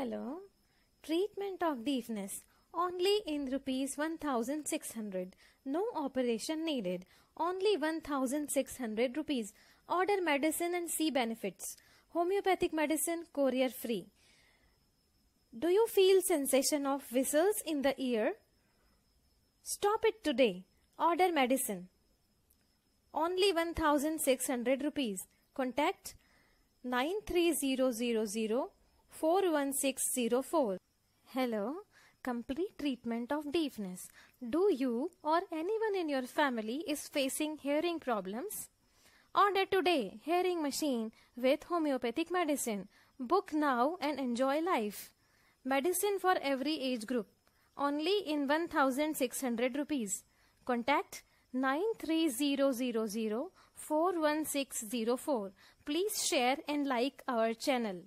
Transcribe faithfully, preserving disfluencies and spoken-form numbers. Hello. Treatment of deafness only in rupees one thousand six hundred. No operation needed. Only one thousand six hundred rupees. Order medicine and see benefits. Homeopathic medicine courier free. Do you feel sensation of whistles in the ear? Stop it today. Order medicine. Only one thousand six hundred rupees. Contact nine three zero zero zero four one six zero four. Hello. Complete treatment of deafness. Do you or anyone in your family is facing hearing problems? Order today hearing machine with homeopathic medicine. Book now and enjoy life. Medicine for every age group. Only in one thousand six hundred rupees. Contact nine three zero zero zero four one six zero four. Please share and like our channel.